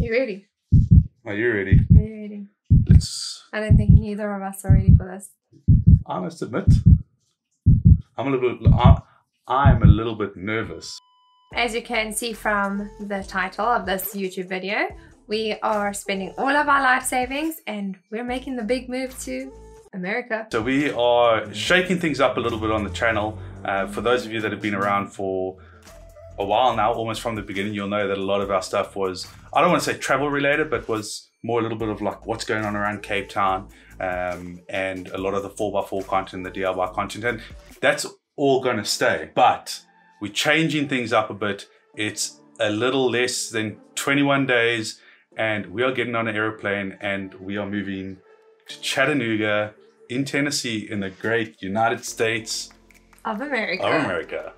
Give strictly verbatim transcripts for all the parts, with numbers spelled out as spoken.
You ready? Are you ready? Are you ready? Let's. I don't think neither of us are ready for this. I must admit, I'm a little bit, I'm a little bit nervous. As you can see from the title of this YouTube video, we are spending all of our life savings and we're making the big move to America. So we are shaking things up a little bit on the channel. Uh, for those of you that have been around for a while now, almost from the beginning, you'll know that a lot of our stuff was, I don't want to say travel related, but was more a little bit of like what's going on around Cape Town, um, and a lot of the four by four content, the D I Y content, and that's all going to stay. But we're changing things up a bit. It's a little less than twenty-one days and we are getting on an airplane and we are moving to Chattanooga in Tennessee in the great United States of America. Of America.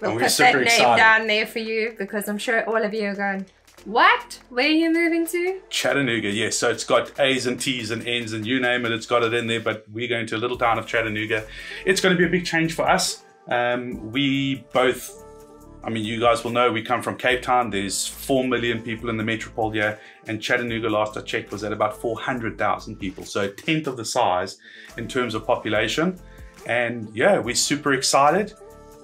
We'll and put we're super that name excited. Down there for you because I'm sure all of you are going, what? Where are you moving to? Chattanooga, yes. So it's got A's and T's and N's and you name it, it's got it in there, but we're going to a little town of Chattanooga. It's going to be a big change for us. Um, we both, I mean, you guys will know, we come from Cape Town. There's four million people in the metropole here, and Chattanooga, last I checked, was at about four hundred thousand people. So a tenth of the size in terms of population. And yeah, we're super excited.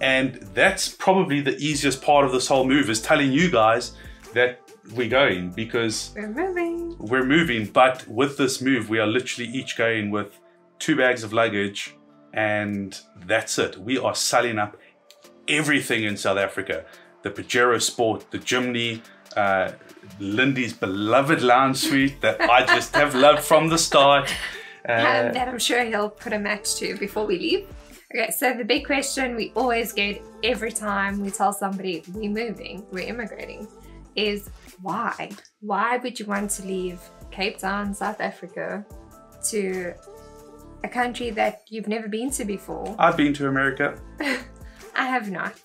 And that's probably the easiest part of this whole move, is telling you guys that we're going, because we're moving. We're moving, but with this move, we are literally each going with two bags of luggage, and that's it. We are selling up everything in South Africa. The Pajero Sport, the Jimny, uh, Lindy's beloved lounge suite that I just have loved from the start. Uh, um, that I'm sure he'll put a match to before we leave. Okay, so the big question we always get every time we tell somebody we're moving, we're immigrating, is why? Why would you want to leave Cape Town, South Africa, to a country that you've never been to before? I've been to America. I have not.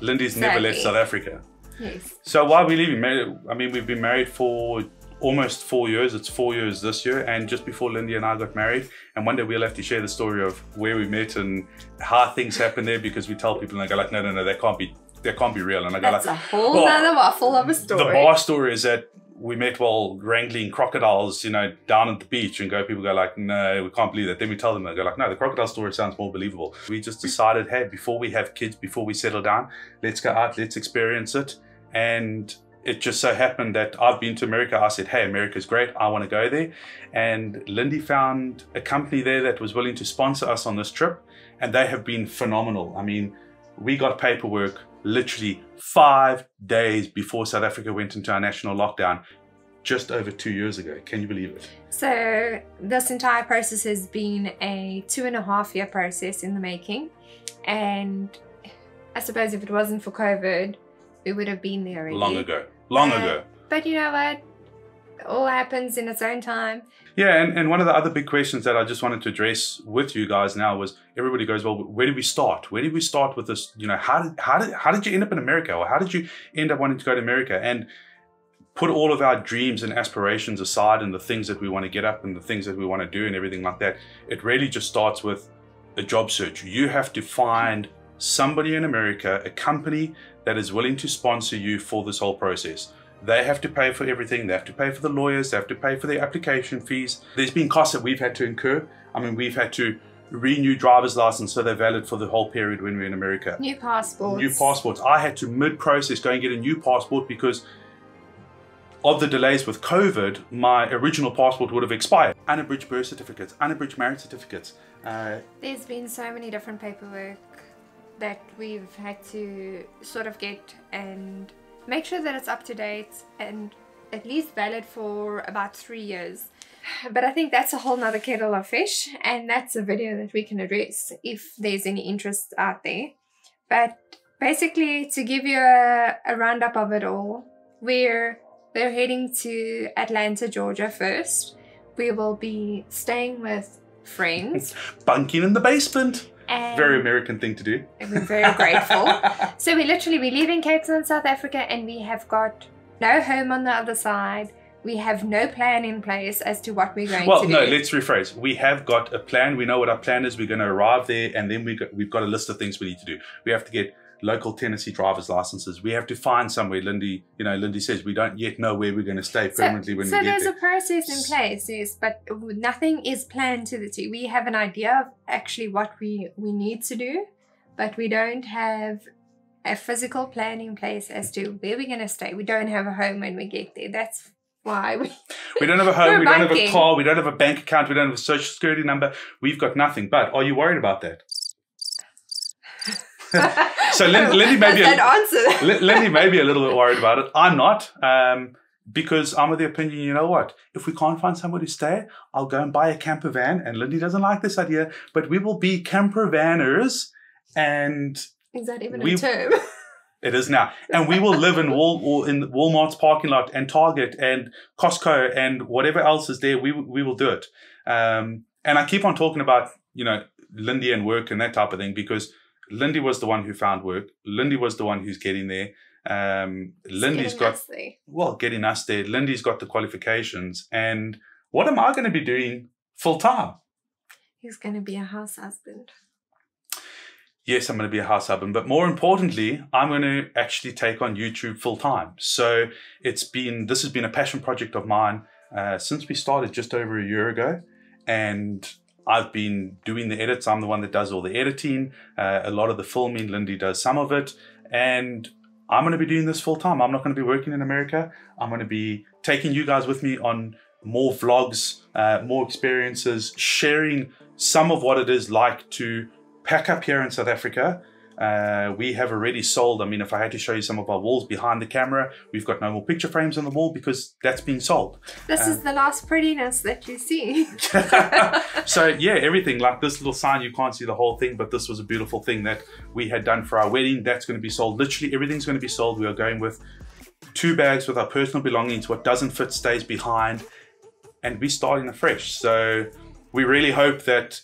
Lindy's Sadly. never left South Africa. Yes. So why are we leaving? I mean, we've been married for almost four years. It's four years this year. And just before Lindy and I got married, and one day we'll have to share the story of where we met and how things happened there, because we tell people and they go like, no, no, no, that can't be, that can't be real. And I go That's like, a whole well, other waffle of a story. The bar story is that we met while wrangling crocodiles, you know, down at the beach, and go, people go like, no, we can't believe that. Then we tell them, they go like, no, the crocodile story sounds more believable. We just decided, hey, before we have kids, before we settle down, let's go out, let's experience it. And it just so happened that I've been to America. I said, hey, America's great. I want to go there. And Lindy found a company there that was willing to sponsor us on this trip. And they have been phenomenal. I mean, we got paperwork literally five days before South Africa went into our national lockdown, just over two years ago. Can you believe it? So this entire process has been a two and a half year process in the making. And I suppose if it wasn't for COVID, we would have been there already. Long ago, long uh, ago. But you know what? It all happens in its own time. Yeah, and, and one of the other big questions that I just wanted to address with you guys now was, everybody goes, well, where did we start? Where did we start with this? You know, how did, how did, how did you end up in America? Or how did you end up wanting to go to America? And put all of our dreams and aspirations aside, and the things that we want to get up and the things that we want to do and everything like that. It really just starts with a job search. You have to find somebody in America, a company that is willing to sponsor you for this whole process. They have to pay for everything. They have to pay for the lawyers. They have to pay for their application fees. There's been costs that we've had to incur. I mean, we've had to renew driver's license so they're valid for the whole period when we're in America. New passports. New passports. I had to mid-process go and get a new passport because of the delays with COVID, my original passport would have expired. Unabridged birth certificates, unabridged marriage certificates. Uh, There's been so many different paperwork that we've had to sort of get and make sure that it's up to date and at least valid for about three years. But I think that's a whole nother kettle of fish, and that's a video that we can address if there's any interest out there. But basically, to give you a, a roundup of it all, we're, we're heading to Atlanta, Georgia first. We will be staying with friends. Bunking in the basement. And very American thing to do. And we're very grateful. So we literally, we live in Cape Town, South Africa, and we have got no home on the other side. We have no plan in place as to what we're going well, to no, do. Well, no, let's rephrase. We have got a plan. We know what our plan is. We're going to arrive there, and then we got, we've got a list of things we need to do. We have to get local Tennessee driver's licenses. We have to find somewhere. Lindy, you know, Lindy says we don't yet know where we're going to stay permanently so, when so we get there. So there's a process in place, yes, but nothing is planned to the T. We have an idea of actually what we, we need to do, but we don't have a physical plan in place as to where we're going to stay. We don't have a home when we get there. That's why we, we don't have a home, we don't have a car, we don't have a bank account, we don't have a social security number. We've got nothing. But are you worried about that? So Lindy, Lindy, may be a, Lindy may be a little bit worried about it. I'm not, um, because I'm of the opinion, you know what, if we can't find somewhere to stay, I'll go and buy a camper van. And Lindy doesn't like this idea, but we will be camper vanners. And is that even we, a term? It is now. And we will live in Wal or in Walmart's parking lot and Target and Costco and whatever else is there. We, we will do it. Um, and I keep on talking about, you know, Lindy and work and that type of thing, because Lindy was the one who found work. Lindy was the one who's getting there. Um, Lindy's getting got, us there. well, getting us there. Lindy's got the qualifications. And what am I going to be doing full time? He's going to be a house husband. Yes, I'm going to be a house husband, but more importantly, I'm going to actually take on YouTube full time. So it's been, this has been a passion project of mine uh, since we started just over a year ago. And I've been doing the edits. I'm the one that does all the editing, uh, a lot of the filming. Lindy does some of it. And I'm going to be doing this full time. I'm not going to be working in America. I'm going to be taking you guys with me on more vlogs, uh, more experiences, sharing some of what it is like to pack up here in South Africa. Uh, we have already sold. I mean, if I had to show you some of our walls behind the camera, we've got no more picture frames on the wall because that's been sold. This um, is the last prettiness that you see. So yeah, everything like this little sign, you can't see the whole thing, but this was a beautiful thing that we had done for our wedding. That's going to be sold. Literally everything's going to be sold. We are going with two bags with our personal belongings. What doesn't fit stays behind, and we're starting afresh. So we really hope that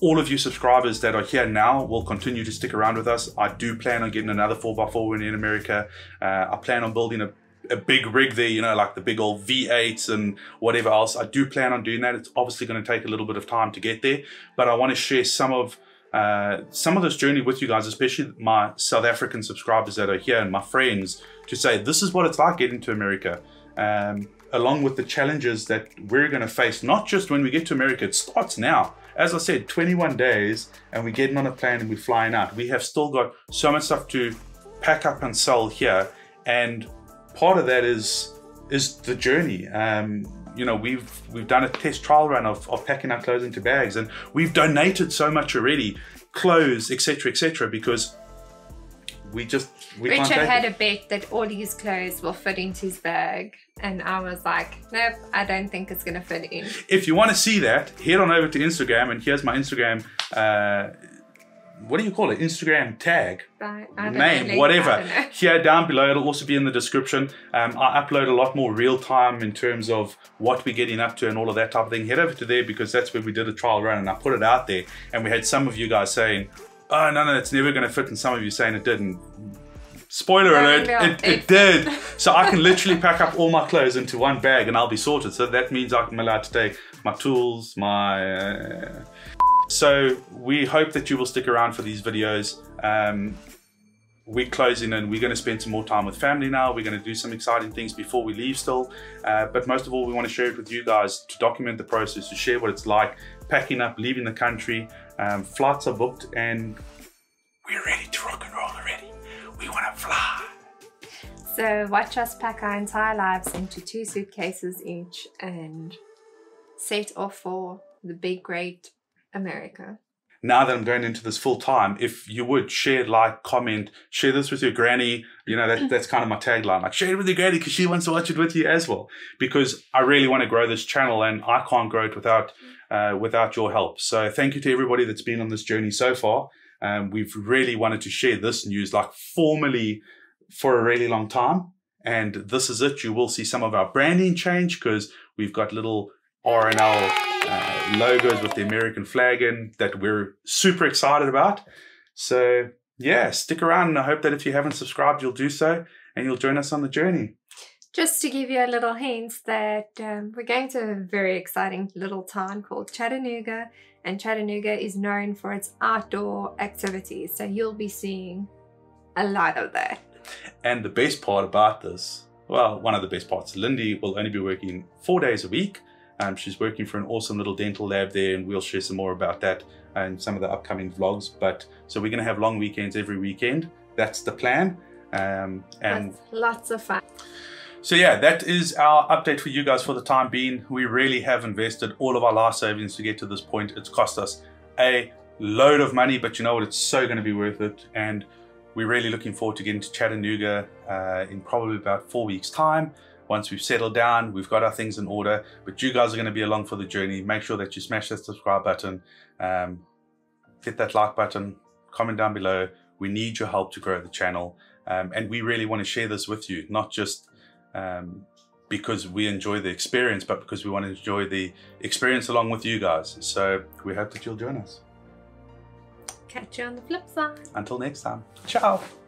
all of you subscribers that are here now will continue to stick around with us. I do plan on getting another four by four when in America. Uh, I plan on building a, a big rig there, you know, like the big old V eights and whatever else. I do plan on doing that. It's obviously going to take a little bit of time to get there, but I want to share some of uh, some of this journey with you guys, especially my South African subscribers that are here and my friends, to say this is what it's like getting to America. Um, along with the challenges that we're going to face, not just when we get to America, it starts now. As I said, twenty-one days and we're getting on a plane and we're flying out. We have still got so much stuff to pack up and sell here. And part of that is is the journey. Um, you know, we've we've done a test trial run of, of packing our clothes into bags, and we've donated so much already, clothes, et cetera, et cetera, because we just, we Richard can't had it. a bet that all his clothes will fit into his bag. And I was like, nope, I don't think it's going to fit in. If you want to see that, head on over to Instagram. And here's my Instagram, uh, what do you call it? Instagram tag, I, I name, know, whatever. Here down below, it'll also be in the description. Um, I upload a lot more real time in terms of what we're getting up to and all of that type of thing. Head over to there because that's where we did a trial run and I put it out there. And we had some of you guys saying, oh, no, no, it's never going to fit. And some of you saying it didn't. Spoiler no, alert, no, it, it did. So I can literally pack up all my clothes into one bag and I'll be sorted. So that means I'm allowed to take my tools, my... Uh... So we hope that you will stick around for these videos. Um, we're closing and we're going to spend some more time with family now. We're going to do some exciting things before we leave still. Uh, but most of all, we want to share it with you guys to document the process, to share what it's like, packing up, leaving the country. Um, flights are booked and we're ready to rock and roll already. We want to fly. So watch us pack our entire lives into two suitcases each and set off for the big, great America. Now that I'm going into this full time, if you would share, like, comment, share this with your granny. You know, that, that's kind of my tagline. Like, share it with your granny because she wants to watch it with you as well. Because I really want to grow this channel and I can't grow it without, uh, without your help. So thank you to everybody that's been on this journey so far. Um, we've really wanted to share this news like formally for a really long time. And this is it. You will see some of our branding change because we've got little R and L uh, logos with the American flag in that we're super excited about. So yeah, stick around. And I hope that if you haven't subscribed, you'll do so and you'll join us on the journey. Just to give you a little hint that um, we're going to a very exciting little town called Chattanooga, and Chattanooga is known for its outdoor activities. So you'll be seeing a lot of that. And the best part about this, well, one of the best parts, Lindy will only be working four days a week. Um, she's working for an awesome little dental lab there, and we'll share some more about that in some of the upcoming vlogs. But so we're going to have long weekends every weekend. That's the plan. Um, and That's lots of fun. So yeah, that is our update for you guys for the time being. We really have invested all of our life savings to get to this point. It's cost us a load of money, but you know what? It's so going to be worth it. And we're really looking forward to getting to Chattanooga uh, in probably about four weeks' time. Once we've settled down, we've got our things in order, but you guys are going to be along for the journey. Make sure that you smash that subscribe button, um, hit that like button, comment down below. We need your help to grow the channel. Um, and we really want to share this with you, not just Um, because we enjoy the experience, but because we want to enjoy the experience along with you guys. So we hope that you'll join us. Catch you on the flip side. Until next time. Ciao.